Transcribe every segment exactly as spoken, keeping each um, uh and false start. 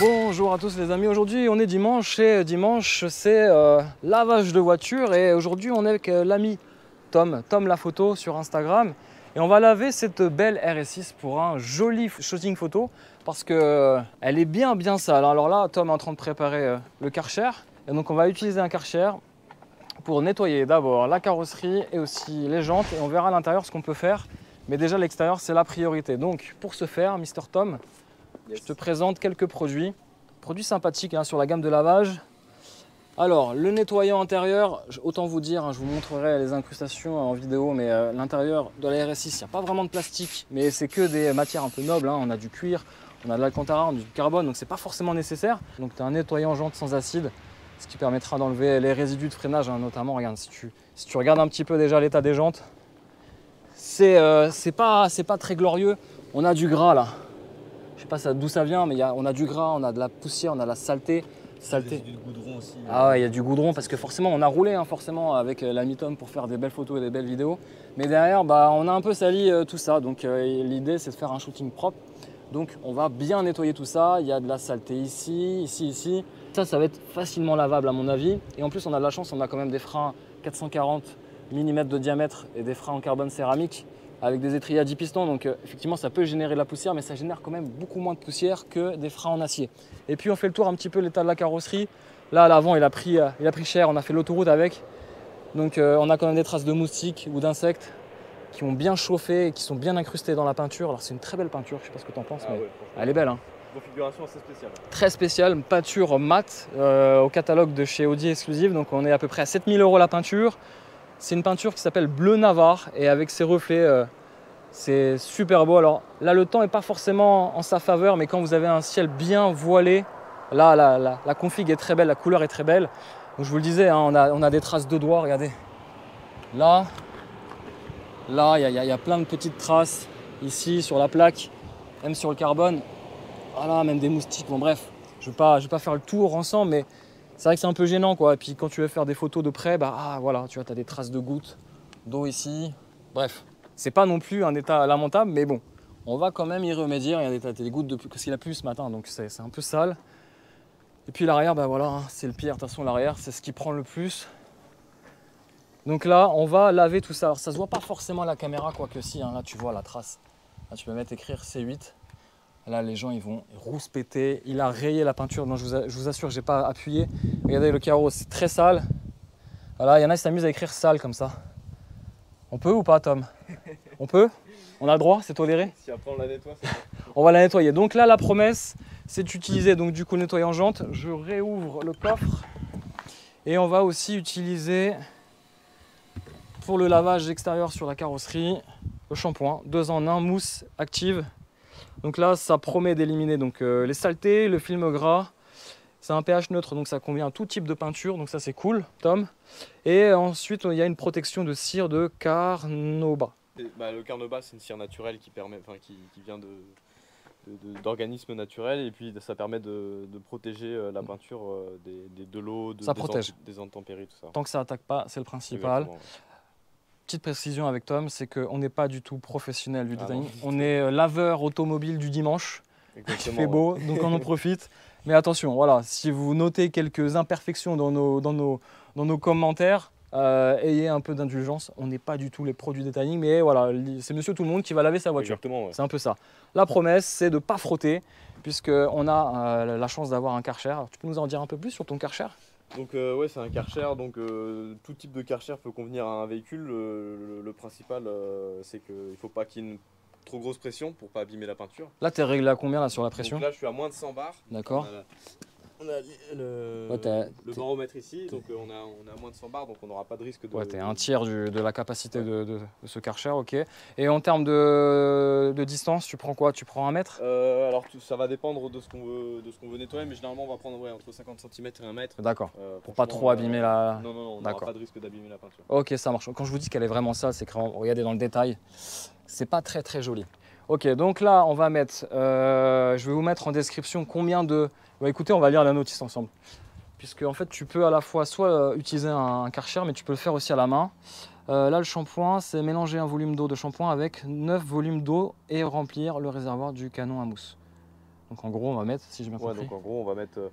Bonjour à tous les amis, aujourd'hui on est dimanche et dimanche c'est euh, lavage de voiture et aujourd'hui on est avec euh, l'ami Tom, Tom_La_Photo Photo sur Instagram et on va laver cette belle R S six pour un joli shooting photo parce que euh, elle est bien bien sale. Alors là Tom est en train de préparer euh, le Kärcher et donc on va utiliser un Kärcher pour nettoyer d'abord la carrosserie et aussi les jantes et on verra à l'intérieur ce qu'on peut faire, mais déjà l'extérieur c'est la priorité. Donc pour ce faire, Mister Tom, yes, je te présente quelques produits. Produit sympathique hein, sur la gamme de lavage. Alors le nettoyant intérieur, autant vous dire, hein, je vous montrerai les incrustations en vidéo, mais euh, l'intérieur de la R S six, il n'y a pas vraiment de plastique, mais c'est que des matières un peu nobles, hein. On a du cuir, on a de l'alcantara, on a du carbone, donc c'est pas forcément nécessaire. Donc tu as un nettoyant jante sans acide, ce qui permettra d'enlever les résidus de freinage, hein, notamment. Regarde, si tu, si tu regardes un petit peu déjà l'état des jantes, c'est euh, c'est pas, c'est pas très glorieux. On a du gras là. Je sais pas d'où ça vient, mais y a, on a du gras, on a de la poussière, on a de la saleté. saleté. Il y a du goudron aussi. Ah ouais, il y a du goudron parce que forcément, on a roulé hein, forcément avec la Mitom pour faire des belles photos et des belles vidéos. Mais derrière, bah, on a un peu sali euh, tout ça. Donc euh, l'idée, c'est de faire un shooting propre. Donc on va bien nettoyer tout ça. Il y a de la saleté ici, ici, ici. Ça, ça va être facilement lavable à mon avis. Et en plus, on a de la chance, on a quand même des freins quatre cent quarante millimètres de diamètre et des freins en carbone céramique, avec des étriers à dix pistons, donc euh, effectivement ça peut générer de la poussière, mais ça génère quand même beaucoup moins de poussière que des freins en acier. Et puis on fait le tour un petit peu l'état de la carrosserie. Là, à l'avant, il a pris, euh, il a pris cher, on a fait l'autoroute avec. Donc euh, on a quand même des traces de moustiques ou d'insectes qui ont bien chauffé et qui sont bien incrustées dans la peinture. Alors c'est une très belle peinture, je sais pas ce que tu en penses, ah mais ouais, elle est belle. Hein. Configuration assez spéciale. Très spéciale, peinture mat euh, au catalogue de chez Audi exclusive, donc on est à peu près à sept mille euros la peinture. C'est une peinture qui s'appelle Bleu Navarre et avec ses reflets, euh, c'est super beau. Alors là, le temps n'est pas forcément en sa faveur, mais quand vous avez un ciel bien voilé, là, la, la, la config est très belle, la couleur est très belle. Donc, je vous le disais, hein, on, a, on a des traces de doigts, regardez. Là, là, il y, y, y a plein de petites traces ici sur la plaque, même sur le carbone. Voilà, même des moustiques, bon bref, je ne vais, vais pas faire le tour ensemble, mais c'est vrai que c'est un peu gênant quoi, et puis quand tu veux faire des photos de près, bah ah, voilà, tu vois, tu as des traces de gouttes d'eau ici. Bref, c'est pas non plus un état lamentable, mais bon, on va quand même y remédier. Il y a des gouttes de parce qu'il a plu ce matin, donc c'est un peu sale. Et puis l'arrière, bah voilà, hein, c'est le pire, de toute façon l'arrière, c'est ce qui prend le plus. Donc là, on va laver tout ça. Alors ça se voit pas forcément à la caméra, quoique si, hein, là tu vois la trace. Là, tu peux mettre écrire C huit. Là, les gens, ils vont rouspéter. Il a rayé la peinture. Non, je vous, a, je vous assure, j'ai pas appuyé. Regardez le carreau, c'est très sale. Voilà, il y en a qui s'amusent à écrire sale comme ça. On peut ou pas, Tom? On peut? On a le droit? C'est toléré? Si après on la nettoie, c'est bon. On va la nettoyer. Donc là, la promesse, c'est d'utiliser donc du coup le nettoyant jante. Je réouvre le coffre et on va aussi utiliser pour le lavage extérieur sur la carrosserie le shampoing deux en un mousse active. Donc là, ça promet d'éliminer donc euh, les saletés, le film gras. C'est un pH neutre, donc ça convient à tout type de peinture. Donc ça, c'est cool, Tom. Et ensuite, il y a une protection de cire de carnauba. Et, bah, le carnauba, c'est une cire naturelle qui, permet, qui, qui vient de, de, de, d'organismes naturels. Et puis, ça permet de, de protéger euh, la peinture euh, des, des, de l'eau, de, des, des intempéries, tout ça. Tant que ça n'attaque pas, c'est le principal. Exactement, ouais. Petite précision avec Tom, c'est qu'on n'est pas du tout professionnel du ah détail. On est laveur automobile du dimanche. Exactement, il fait beau, ouais. Donc on en profite. Mais attention, voilà, si vous notez quelques imperfections dans nos, dans nos, dans nos commentaires, euh, ayez un peu d'indulgence. On n'est pas du tout les pros du detailing, mais voilà, c'est monsieur tout le monde qui va laver sa voiture. Exactement, ouais. C'est un peu ça. La promesse, c'est de ne pas frotter, puisqu'on a euh, la chance d'avoir un Kärcher. Alors, tu peux nous en dire un peu plus sur ton Kärcher ? Donc euh, ouais, c'est un Kärcher, donc euh, tout type de Kärcher peut convenir à un véhicule. Le, le, le principal euh, c'est qu'il ne faut pas qu'il y ait une trop grosse pression pour pas abîmer la peinture. Là tu es réglé à combien là sur la pression? Donc là je suis à moins de cent bars. D'accord. On a, la, on a le, ouais, le baromètre ici, donc euh, on, a, on a moins de cent bars, donc on n'aura pas de risque de... Ouais, tu es un tiers du, de la capacité ouais. de, de, de ce Kärcher, ok. Et en termes de, de distance, tu prends quoi? Tu prends un mètre? euh, Alors tout, ça va dépendre de ce qu'on veut, qu veut nettoyer, mais généralement on va prendre ouais, entre cinquante centimètres et un mètre. D'accord, euh, pour pas trop abîmer la... Non, non, non, on n'aura pas de risque d'abîmer la peinture. Ok, ça marche. Quand je vous dis qu'elle est vraiment sale, c'est que regardez dans le détail, c'est pas très très joli. Ok, donc là, on va mettre, euh, je vais vous mettre en description combien de... Bah, écoutez, on va lire la notice ensemble. Puisque en fait, tu peux à la fois soit utiliser un, un Kärcher, mais tu peux le faire aussi à la main. Euh, là, le shampoing, c'est mélanger un volume d'eau de shampoing avec neuf volumes d'eau et remplir le réservoir du canon à mousse. Donc en gros, on va mettre, si j'ai bien compris. Ouais, donc en gros, on va mettre... Euh...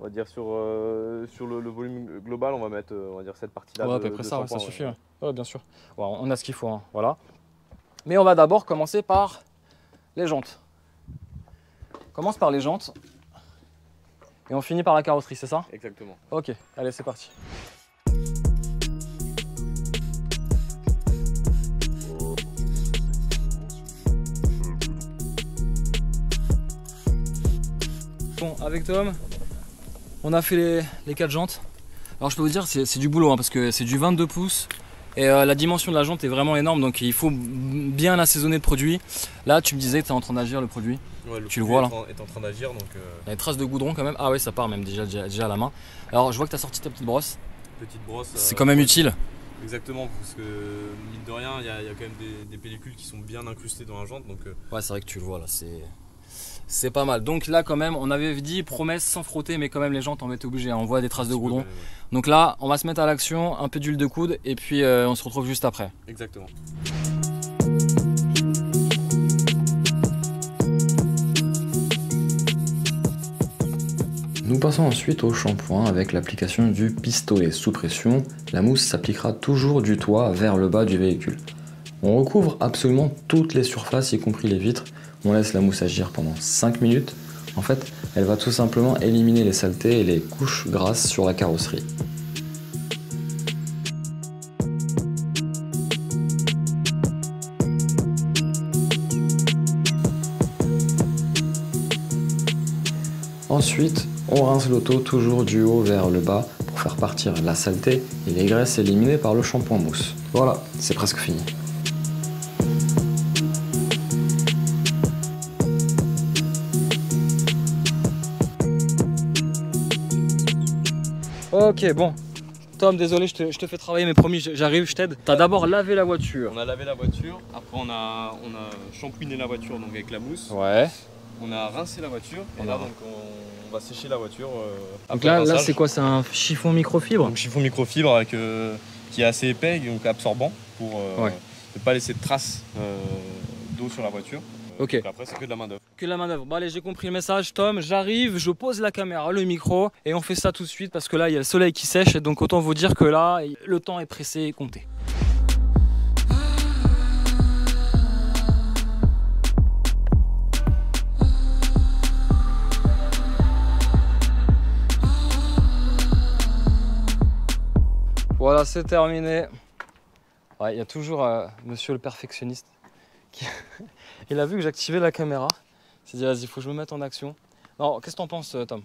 On va dire sur, euh, sur le, le volume global, on va mettre on va dire cette partie-là. Ouais, à peu près ça, ça suffit. Ouais. Ouais, bien sûr. Ouais, on a ce qu'il faut. Hein. Voilà. Mais on va d'abord commencer par les jantes. On commence par les jantes et on finit par la carrosserie, c'est ça? Exactement. Ok, allez, c'est parti. Bon, avec Tom, on a fait les, les quatre jantes. Alors je peux vous dire, c'est du boulot hein, parce que c'est du vingt-deux pouces et euh, la dimension de la jante est vraiment énorme, donc il faut bien assaisonner le produit. Là tu me disais que tu es en train d'agir le produit. Ouais, le tu produit le vois est là. En, est en train d'agir donc. Euh... Il y a des traces de goudron quand même. Ah ouais, ça part même déjà, déjà, déjà à la main. Alors je vois que tu as sorti ta petite brosse. Petite brosse. C'est euh, quand même ouais. utile. Exactement, parce que mine de rien, il y, y a quand même des, des pellicules qui sont bien incrustées dans la jante donc. Euh... Ouais, c'est vrai que tu le vois là. C'est. C'est pas mal. Donc là quand même, on avait dit promesse sans frotter, mais quand même les jantes en étaient obligées, hein. On voit des traces de goudron. Donc là, on va se mettre à l'action, un peu d'huile de coude et puis euh, on se retrouve juste après. Exactement. Nous passons ensuite au shampoing avec l'application du pistolet sous pression. La mousse s'appliquera toujours du toit vers le bas du véhicule. On recouvre absolument toutes les surfaces, y compris les vitres. On laisse la mousse agir pendant cinq minutes. En fait, elle va tout simplement éliminer les saletés et les couches grasses sur la carrosserie. Ensuite, on rince l'auto toujours du haut vers le bas pour faire partir la saleté et les graisses éliminées par le shampoing mousse. Voilà, c'est presque fini. Ok, bon, Tom, désolé, je te, je te fais travailler, mais promis, j'arrive, je t'aide. T'as d'abord lavé la voiture. On a lavé la voiture, après on a, on a shampooiné la voiture donc avec la mousse. Ouais. On a rincé la voiture, et on là a... donc on, on va sécher la voiture. Euh, donc là, là c'est quoi? C'est un chiffon microfibre? Donc chiffon microfibre avec, euh, qui est assez épais, donc absorbant, pour euh, ouais. ne pas laisser de traces euh, d'eau sur la voiture. Ok. Donc après, c'est que de la main d'œuvre. Que de la main d'œuvre. Bon, allez, j'ai compris le message, Tom. J'arrive, je pose la caméra, le micro, et on fait ça tout de suite parce que là, il y a le soleil qui sèche, et donc autant vous dire que là, le temps est pressé et compté. Voilà, c'est terminé. Ouais, il y a toujours euh, monsieur le perfectionniste. Qui... Il a vu que j'activais la caméra. Il s'est dit, vas-y, il faut que je me mette en action. Alors, qu'est-ce que t'en penses, Tom?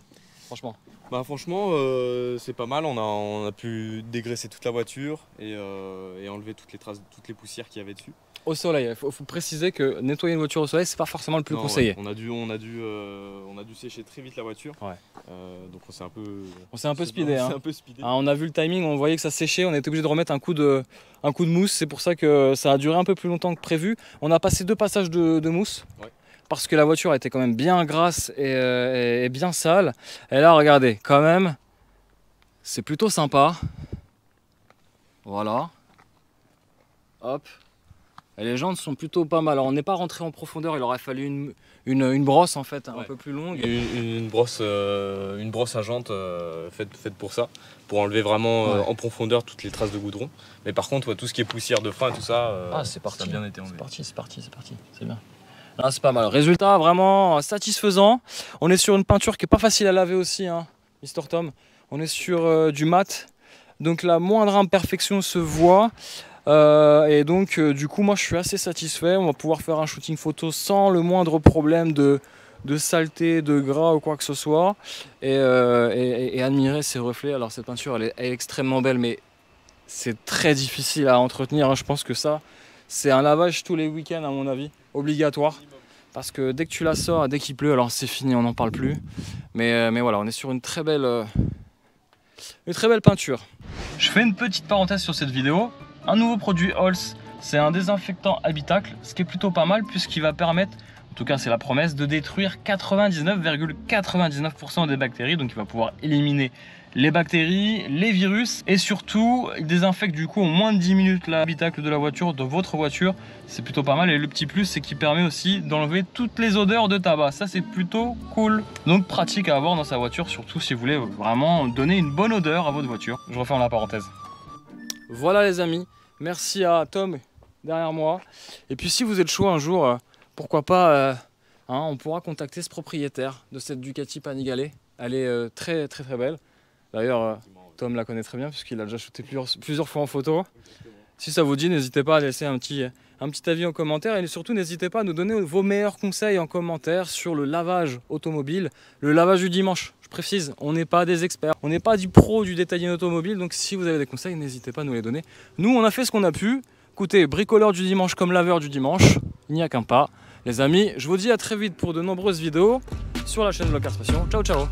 Franchement, bah, franchement, euh, c'est pas mal. On a, on a pu dégraisser toute la voiture et, euh, et enlever toutes les traces, toutes les poussières qu'il y avait dessus. Au soleil, il faut, faut préciser que nettoyer une voiture au soleil, c'est pas forcément le plus non, conseillé. Ouais. On a dû, on a dû, euh, on a dû sécher très vite la voiture. Ouais. Euh, donc on s'est un peu, on s'est un peu speedé. Hein. Un peu speedé. Ah, on a vu le timing, on voyait que ça séchait, on était obligé de remettre un coup de, un coup de mousse. C'est pour ça que ça a duré un peu plus longtemps que prévu. On a passé deux passages de, de mousse. Ouais. Parce que la voiture était quand même bien grasse et, euh, et bien sale. Et là, regardez, quand même, c'est plutôt sympa. Voilà. Hop. Et les jantes sont plutôt pas mal. Alors, on n'est pas rentré en profondeur. Il aurait fallu une, une, une brosse en fait, hein, ouais. un peu plus longue. Une, une, une, brosse, euh, une brosse à jantes euh, faite, faite pour ça, pour enlever vraiment ouais. euh, en profondeur toutes les traces de goudron. Mais par contre, ouais, tout ce qui est poussière de frein et tout ça, euh, ah, c'est parti. Ça a bien été enlevé. C'est parti, c'est parti, c'est parti. C'est bien. Ah, c'est pas mal. Résultat vraiment satisfaisant. On est sur une peinture qui n'est pas facile à laver aussi, hein, Mister Tom. On est sur euh, du mat. Donc la moindre imperfection se voit. Euh, et donc euh, du coup, moi je suis assez satisfait. On va pouvoir faire un shooting photo sans le moindre problème de, de saleté, de gras ou quoi que ce soit. Et, euh, et, et admirer ces reflets. Alors cette peinture, elle est, elle est extrêmement belle, mais c'est très difficile à entretenir. Hein. Je pense que ça, c'est un lavage tous les week-ends à mon avis. Obligatoire, parce que dès que tu la sors, dès qu'il pleut, alors c'est fini, on n'en parle plus. Mais, mais voilà, on est sur une très belle, une très belle peinture. Je fais une petite parenthèse sur cette vidéo. Un nouveau produit Holts c'est un désinfectant habitacle, ce qui est plutôt pas mal puisqu'il va permettre, en tout cas c'est la promesse, de détruire quatre-vingt-dix-neuf virgule quatre-vingt-dix-neuf pour cent des bactéries. Donc il va pouvoir éliminer les bactéries, les virus, et surtout il désinfecte du coup en moins de dix minutes l'habitacle de la voiture, de votre voiture. C'est plutôt pas mal, et le petit plus c'est qu'il permet aussi d'enlever toutes les odeurs de tabac. Ça c'est plutôt cool, donc pratique à avoir dans sa voiture, surtout si vous voulez vraiment donner une bonne odeur à votre voiture. Je referme la parenthèse. Voilà les amis, merci à Tom derrière moi, et puis si vous êtes chaud un jour, euh, pourquoi pas, euh, hein, on pourra contacter ce propriétaire de cette Ducati Panigale. Elle est euh, très très très belle. D'ailleurs, Tom la connaît très bien puisqu'il a déjà shooté plusieurs, plusieurs fois en photo. Exactement. Si ça vous dit, n'hésitez pas à laisser un petit, un petit avis en commentaire, et surtout n'hésitez pas à nous donner vos meilleurs conseils en commentaire sur le lavage automobile, le lavage du dimanche. Je précise, on n'est pas des experts, on n'est pas du pro du détaillant automobile, donc si vous avez des conseils, n'hésitez pas à nous les donner. Nous, on a fait ce qu'on a pu. Écoutez, bricoleur du dimanche comme laveur du dimanche, il n'y a qu'un pas. Les amis, je vous dis à très vite pour de nombreuses vidéos sur la chaîne Vlog Cars Passion. Ciao, ciao!